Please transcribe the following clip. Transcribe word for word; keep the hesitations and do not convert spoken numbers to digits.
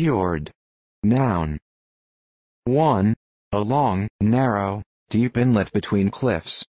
Fjord. Noun. one. A long, narrow, deep inlet between cliffs.